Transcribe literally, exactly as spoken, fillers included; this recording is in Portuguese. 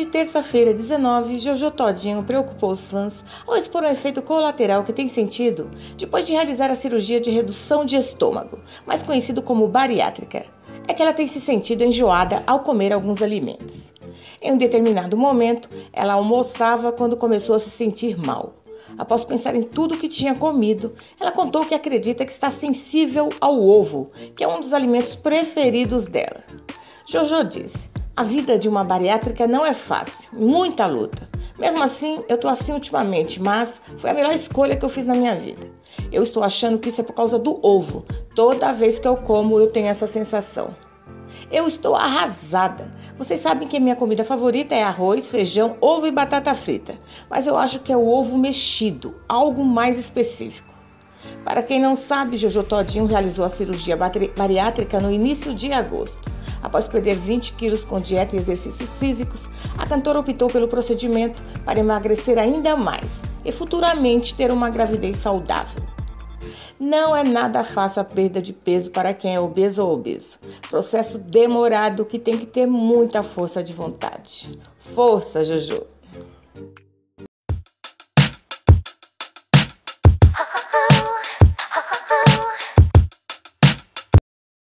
de terça-feira, dezenove, Jojo Todynho preocupou os fãs ao expor um efeito colateral que tem sentido depois de realizar a cirurgia de redução de estômago, mais conhecido como bariátrica. É que ela tem se sentido enjoada ao comer alguns alimentos. Em um determinado momento, ela almoçava quando começou a se sentir mal. Após pensar em tudo o que tinha comido, ela contou que acredita que está sensível ao ovo, que é um dos alimentos preferidos dela. Jojo disse: "A vida de uma bariátrica não é fácil, muita luta. Mesmo assim, eu tô assim ultimamente, mas foi a melhor escolha que eu fiz na minha vida. Eu estou achando que isso é por causa do ovo. Toda vez que eu como, eu tenho essa sensação. Eu estou arrasada. Vocês sabem que a minha comida favorita é arroz, feijão, ovo e batata frita. Mas eu acho que é o ovo mexido, algo mais específico." Para quem não sabe, Jojo Todynho realizou a cirurgia bariátrica no início de agosto. Após perder vinte quilos com dieta e exercícios físicos, a cantora optou pelo procedimento para emagrecer ainda mais e futuramente ter uma gravidez saudável. Não é nada fácil a perda de peso para quem é obeso ou obeso. Processo demorado que tem que ter muita força de vontade. Força, Jojo!